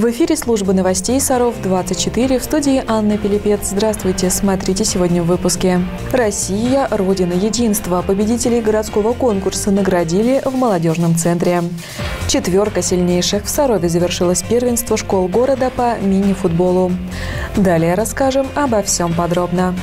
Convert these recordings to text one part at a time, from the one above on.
В эфире служба новостей «Саров-24», в студии Анна Пилипец. Здравствуйте, смотрите сегодня в выпуске. Россия – родина единства. Победителей городского конкурса наградили в молодежном центре. Четверка сильнейших в Сарове завершилось первенство школ города по мини-футболу. Далее расскажем обо всем подробно.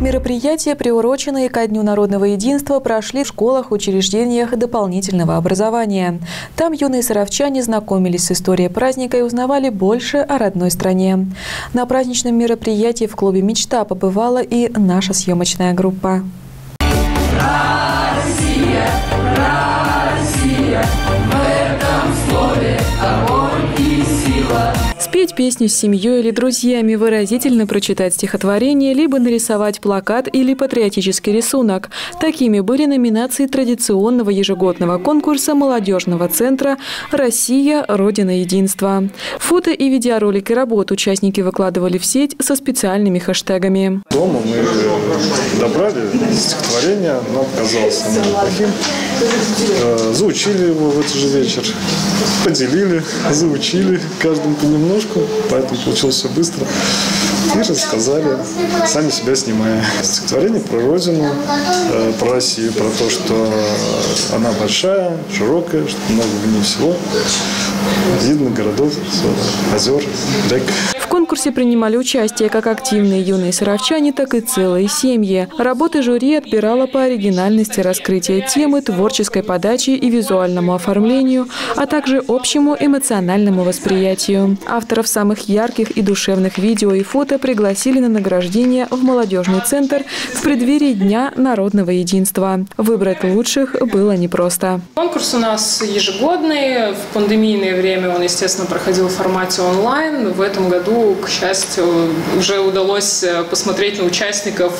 Мероприятия, приуроченные ко Дню народного единства, прошли в школах, учреждениях дополнительного образования. Там юные саровчане знакомились с историей праздника и узнавали больше о родной стране. На праздничном мероприятии в клубе «Мечта» побывала и наша съемочная группа. Россия, Россия, в этом слове огонь и сила. Спеть песню с семьей или друзьями, выразительно прочитать стихотворение, либо нарисовать плакат или патриотический рисунок. Такими были номинации традиционного ежегодного конкурса молодежного центра «Россия – Родина единства». Фото и видеоролики работ участники выкладывали в сеть со специальными хэштегами. Дома мы добрали стихотворение, нам казалось неплохим. Заучили его в этот же вечер, поделили, заучили каждому понемножку. Поэтому получилось все быстро. И рассказали, сами себя снимая. Стихотворение про Родину, про Россию, про то, что она большая, широкая, что много в ней всего. Видно городов, озер, рек. В конкурсе принимали участие как активные юные саровчане, так и целые семьи. Работы жюри отбирала по оригинальности раскрытия темы, творческой подачи и визуальному оформлению, а также общему эмоциональному восприятию. Авторов самых ярких и душевных видео и фото пригласили на награждение в молодежный центр в преддверии Дня народного единства. Выбрать лучших было непросто. Конкурс у нас ежегодный. В пандемийное время он, естественно, проходил в формате онлайн. В этом году, к счастью, уже удалось посмотреть на участников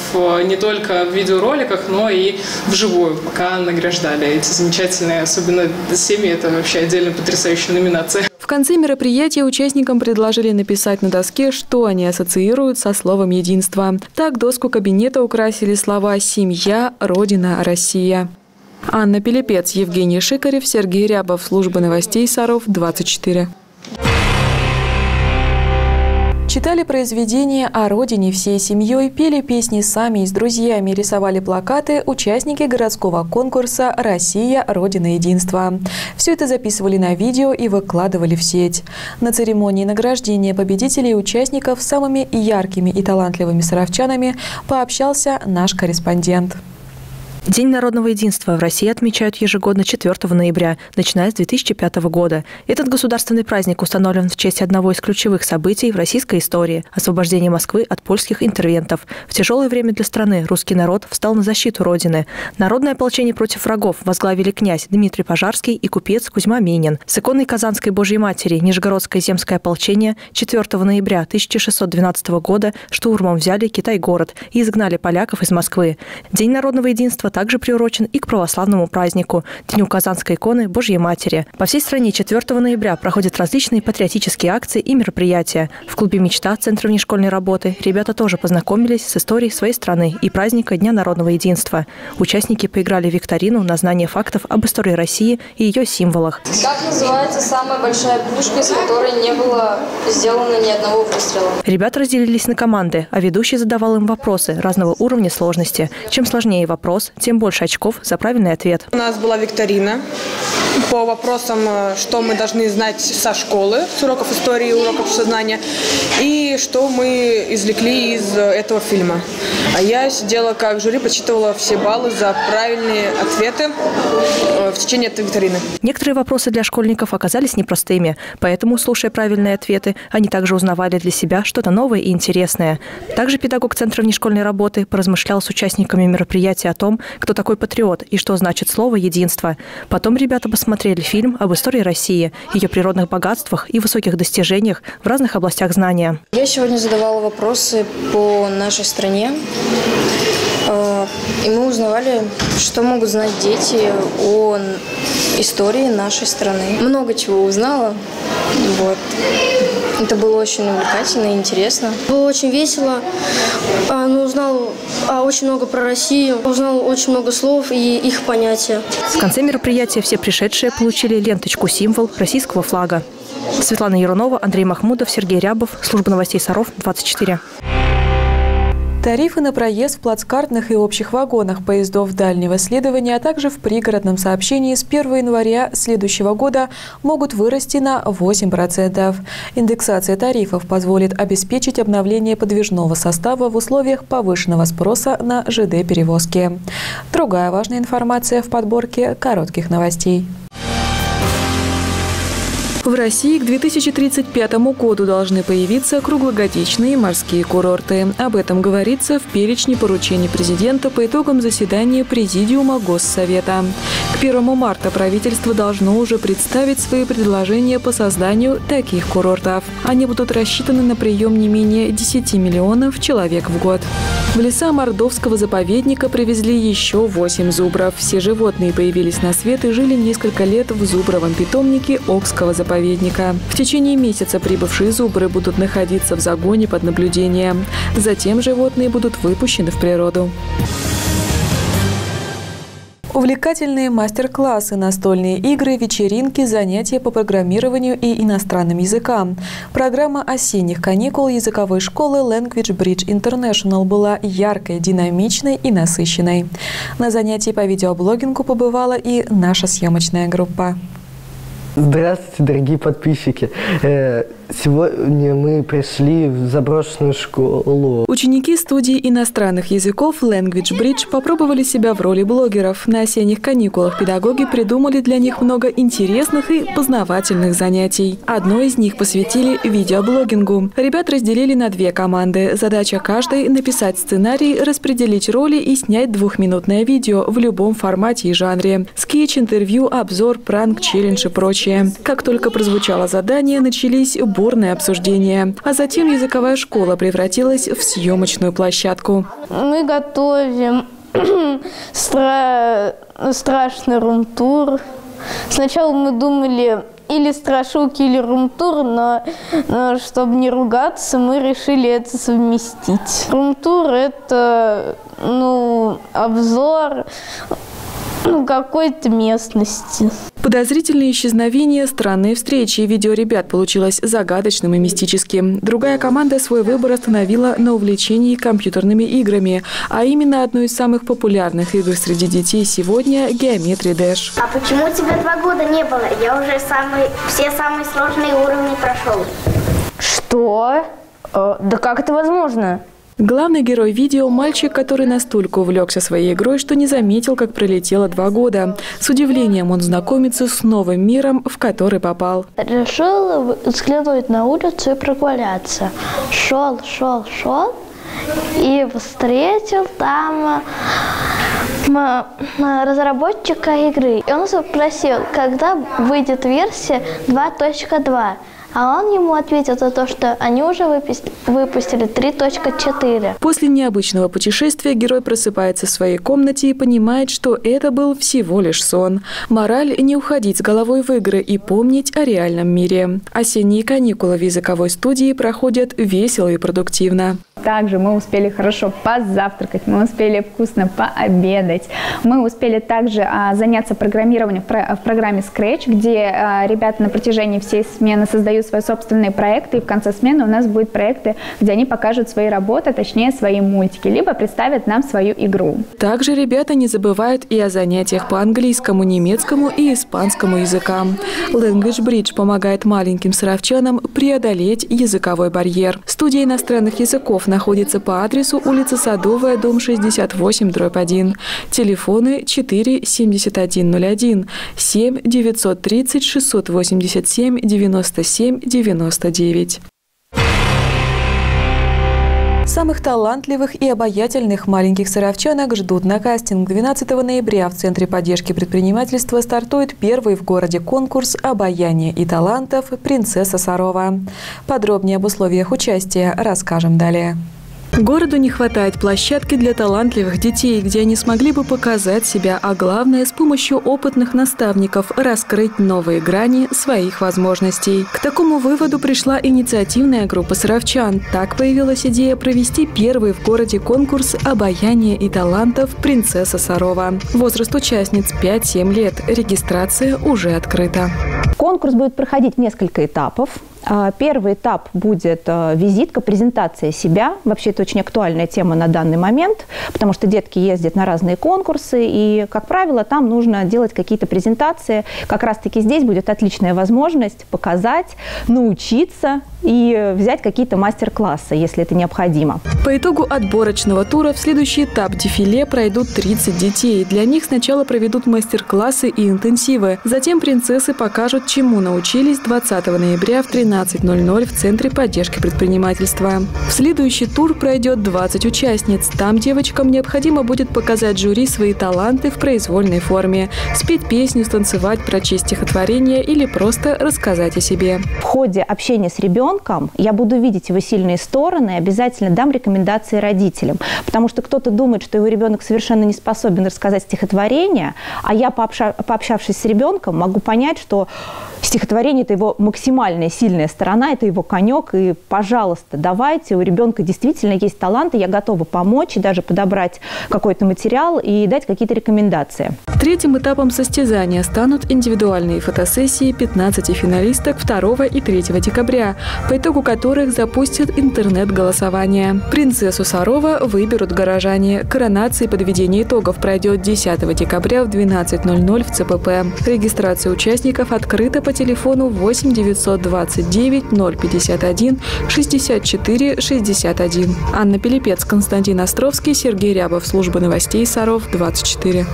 не только в видеороликах, но и вживую, пока награждали эти замечательные, особенно семьи. Это вообще отдельно потрясающая номинация. В конце мероприятия участникам предложили написать на доске, что они ассоциируют со словом «единство». Так доску кабинета украсили слова «Семья», «Родина», «Россия». Анна Пилипец, Евгений Шикарев, Сергей Рябов. Служба новостей «Саров-24». Читали произведения о родине всей семьей, пели песни сами и с друзьями, рисовали плакаты участники городского конкурса «Россия – Родина единства». Все это записывали на видео и выкладывали в сеть. На церемонии награждения победителей и участников с самыми яркими и талантливыми саровчанами пообщался наш корреспондент. День народного единства в России отмечают ежегодно 4 ноября, начиная с 2005 года. Этот государственный праздник установлен в честь одного из ключевых событий в российской истории – освобождения Москвы от польских интервентов. В тяжелое время для страны русский народ встал на защиту Родины. Народное ополчение против врагов возглавили князь Дмитрий Пожарский и купец Кузьма Минин. С иконой Казанской Божьей Матери Нижегородское земское ополчение 4 ноября 1612 года штурмом взяли Китай-город и изгнали поляков из Москвы. День народного единства также приурочен и к православному празднику – Дню Казанской иконы Божьей Матери. По всей стране 4 ноября проходят различные патриотические акции и мероприятия. В клубе «Мечта» Центра внешкольной работы ребята тоже познакомились с историей своей страны и праздника Дня народного единства. Участники поиграли в викторину на знание фактов об истории России и ее символах. Как называется самая большая пушка, из которой не было сделано ни одного выстрела? Ребята разделились на команды, а ведущий задавал им вопросы разного уровня сложности. Чем сложнее вопрос, тем больше очков за правильный ответ. У нас была викторина по вопросам, что мы должны знать со школы, с уроков истории, уроков сознания, и что мы извлекли из этого фильма. А я сидела как жюри, подсчитывала все баллы за правильные ответы в течение этой викторины. Некоторые вопросы для школьников оказались непростыми, поэтому, слушая правильные ответы, они также узнавали для себя что-то новое и интересное. Также педагог Центра внешкольной работы поразмышлял с участниками мероприятия о том, кто такой патриот и что значит слово «единство». Потом ребята посмотрели фильм об истории России, ее природных богатствах и высоких достижениях в разных областях знания. Я сегодня задавала вопросы по нашей стране, и мы узнавали, что могут знать дети о истории нашей страны. Много чего узнала. Вот. Это было очень увлекательно и интересно. Было очень весело. Узнал очень много про Россию, узнал очень много слов и их понятия. В конце мероприятия все пришедшие получили ленточку-символ российского флага. Светлана Еронова, Андрей Махмудов, Сергей Рябов. Служба новостей «Саров-24». Тарифы на проезд в плацкартных и общих вагонах поездов дальнего следования, а также в пригородном сообщении с 1 января следующего года могут вырасти на 8%. Индексация тарифов позволит обеспечить обновление подвижного состава в условиях повышенного спроса на ЖД-перевозки. Другая важная информация в подборке коротких новостей. В России к 2035 году должны появиться круглогодичные морские курорты. Об этом говорится в перечне поручений президента по итогам заседания Президиума Госсовета. К 1 марта правительство должно уже представить свои предложения по созданию таких курортов. Они будут рассчитаны на прием не менее 10 миллионов человек в год. В леса Мордовского заповедника привезли еще 8 зубров. Все животные появились на свет и жили несколько лет в зубровом питомнике Окского заповедника. В течение месяца прибывшие зубры будут находиться в загоне под наблюдением. Затем животные будут выпущены в природу. Увлекательные мастер-классы, настольные игры, вечеринки, занятия по программированию и иностранным языкам. Программа осенних каникул языковой школы Language Bridge International была яркой, динамичной и насыщенной. На занятии по видеоблогингу побывала и наша съемочная группа. Здравствуйте, дорогие подписчики! Сегодня мы пришли в заброшенную школу. Ученики студии иностранных языков Language Bridge попробовали себя в роли блогеров. На осенних каникулах педагоги придумали для них много интересных и познавательных занятий. Одно из них посвятили видеоблогингу. Ребят разделили на две команды. Задача каждой – написать сценарий, распределить роли и снять двухминутное видео в любом формате и жанре. Скетч, интервью, обзор, пранк, челлендж и прочее. Как только прозвучало задание, начались бурное обсуждение. А затем языковая школа превратилась в съемочную площадку. Мы готовим страшный рум-тур. Сначала мы думали или страшилки, или рум-тур, но чтобы не ругаться, мы решили это совместить. Рум-тур – это обзор какой-то местности. Подозрительные исчезновения, странные встречи. Видео ребят получилось загадочным и мистическим. Другая команда свой выбор остановила на увлечении компьютерными играми. А именно одну из самых популярных игр среди детей сегодня – «Геометрия Дэш». А почему тебе 2 года не было? Я уже все самые сложные уровни прошел. Что? Да как это возможно? Главный герой видео – мальчик, который настолько увлекся своей игрой, что не заметил, как пролетело 2 года. С удивлением он знакомится с новым миром, в который попал. Решил взглянуть на улицу и прогуляться. Шел и встретил там разработчика игры. И он спросил, когда выйдет версия 2.2. А он ему ответил за то, что они уже выпустили 3.4. После необычного путешествия герой просыпается в своей комнате и понимает, что это был всего лишь сон. Мораль – не уходить с головой в игры и помнить о реальном мире. Осенние каникулы в языковой студии проходят весело и продуктивно. Также мы успели хорошо позавтракать, мы успели вкусно пообедать. Мы успели также заняться программированием в программе Scratch, где ребята на протяжении всей смены создают свои собственные проекты. И в конце смены у нас будут проекты, где они покажут свои работы, точнее свои мультики, либо представят нам свою игру. Также ребята не забывают и о занятиях по английскому, немецкому и испанскому языкам. Language Bridge помогает маленьким саровчанам преодолеть языковой барьер. Студия иностранных языков находится по адресу улица Садовая, дом 68/1. Телефоны 4-7101, 7-930-687-97-99. Самых талантливых и обаятельных маленьких саровчанок ждут на кастинг. 12 ноября в Центре поддержки предпринимательства стартует первый в городе конкурс «Обаяние и талантов. Принцесса Сарова». Подробнее об условиях участия расскажем далее. Городу не хватает площадки для талантливых детей, где они смогли бы показать себя, а главное, с помощью опытных наставников раскрыть новые грани своих возможностей. К такому выводу пришла инициативная группа саровчан. Так появилась идея провести первый в городе конкурс обаяния и талантов «Принцесса Сарова». Возраст участниц 5-7 лет. Регистрация уже открыта. Конкурс будет проходить в несколько этапов. Первый этап будет визитка, презентация себя. Вообще, это очень актуальная тема на данный момент, потому что детки ездят на разные конкурсы, и, как правило, там нужно делать какие-то презентации. Как раз-таки здесь будет отличная возможность показать, научиться и взять какие-то мастер-классы, если это необходимо. По итогу отборочного тура в следующий этап дефиле пройдут 30 детей. Для них сначала проведут мастер-классы и интенсивы. Затем принцессы покажут, чему научились 20 ноября в 13:00 в Центре поддержки предпринимательства. В следующий тур пройдет 20 участниц. Там девочкам необходимо будет показать жюри свои таланты в произвольной форме. Спеть песню, станцевать, прочесть стихотворение или просто рассказать о себе. В ходе общения с ребенком я буду видеть его сильные стороны и обязательно дам рекомендации родителям. Потому что кто-то думает, что его ребенок совершенно не способен рассказать стихотворение, а я, пообщавшись с ребенком, могу понять, что стихотворение – это его максимальная сильная сторона, это его конек, и, пожалуйста, давайте, у ребенка действительно есть таланты, я готова помочь и даже подобрать какой-то материал и дать какие-то рекомендации. Третьим этапом состязания станут индивидуальные фотосессии 15 финалисток 2 и 3 декабря, по итогу которых запустят интернет-голосование. Принцессу Сарова выберут горожане. Коронация и подведение итогов пройдет 10 декабря в 12:00 в ЦПП. Регистрация участников открыта по телефону 8 929 051 64 61. Анна Пилипец, Константин Островский, Сергей Рябов. Служба новостей Саров-24.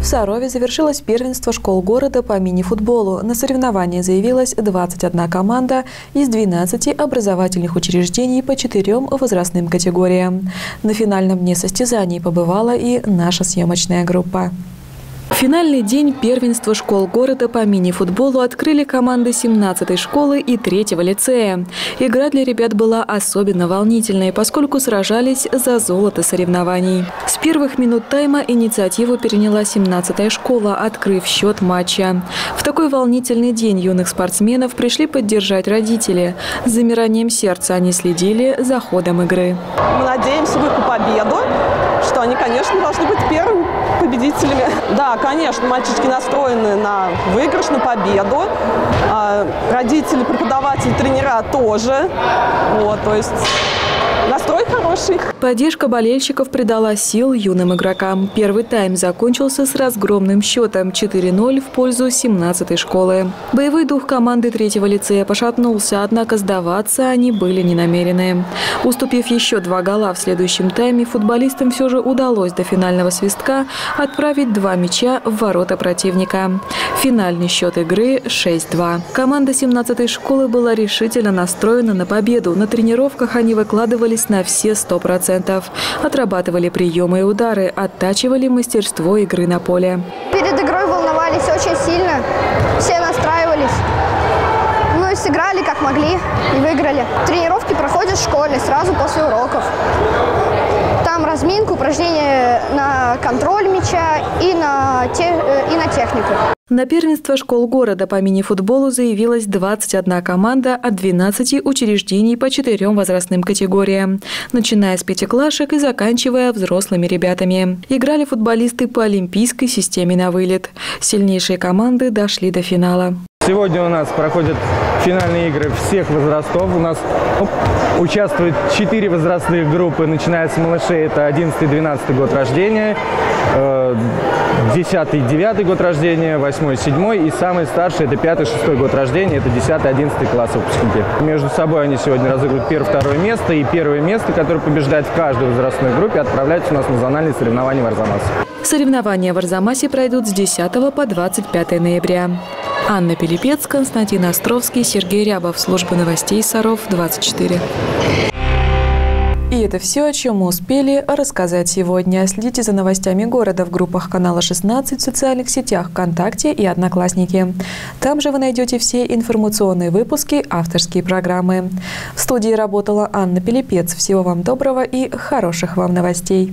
В Сарове завершилось первенство школ города по мини-футболу. На соревнования заявилась 21 команда из 12 образовательных учреждений по 4 возрастным категориям. На финальном дне состязаний побывала и наша съемочная группа. Финальный день первенства школ города по мини-футболу открыли команды 17-й школы и 3-го лицея. Игра для ребят была особенно волнительной, поскольку сражались за золото соревнований. С первых минут тайма инициативу переняла 17-я школа, открыв счет матча. В такой волнительный день юных спортсменов пришли поддержать родители. С замиранием сердца они следили за ходом игры. Мы надеемся на победу, что они, конечно, должны быть первыми победителями. Да, конечно, мальчишки настроены на выигрыш, на победу. Родители, преподаватели, тренера тоже. Вот, то есть настрой хороший. Поддержка болельщиков придала сил юным игрокам. Первый тайм закончился с разгромным счетом 4:0 в пользу 17-й школы. Боевой дух команды 3-го лицея пошатнулся, однако сдаваться они были не намерены. Уступив еще 2 гола в следующем тайме, футболистам все же удалось до финального свистка отправить 2 мяча в ворота противника. Финальный счет игры 6:2. Команда 17-й школы была решительно настроена на победу. На тренировках они выкладывались на все 100%. Отрабатывали приемы и удары, оттачивали мастерство игры на поле. Перед игрой волновались очень сильно, все настраивались. Ну и сыграли как могли и выиграли. Тренировки проходят в школе сразу после уроков. Там разминка, упражнения на контроль мяча и на технику. На первенство школ города по мини-футболу заявилась 21 команда от 12 учреждений по 4 возрастным категориям, начиная с 5-клашек и заканчивая взрослыми ребятами. Играли футболисты по олимпийской системе на вылет. Сильнейшие команды дошли до финала. Сегодня у нас проходят финальные игры всех возрастов. У нас участвуют 4 возрастных группы, начиная с малышей, это 11-12 год рождения, 10-9 год рождения, 8-7 и самый старший, это 5-6 год рождения, это 10-11 класс выпускники. Между собой они сегодня разыгрывают 1-2 место, и 1 место, которое побеждает в каждой возрастной группе, отправляется у нас на зональные соревнования в Арзамасе. Соревнования в Арзамасе пройдут с 10 по 25 ноября. Анна Пилипец, Константин Островский, Сергей Рябов. Служба новостей Саров-24. И это все, о чем мы успели рассказать сегодня. Следите за новостями города в группах канала 16 в социальных сетях ВКонтакте и Одноклассники. Там же вы найдете все информационные выпуски, авторские программы. В студии работала Анна Пилипец. Всего вам доброго и хороших вам новостей.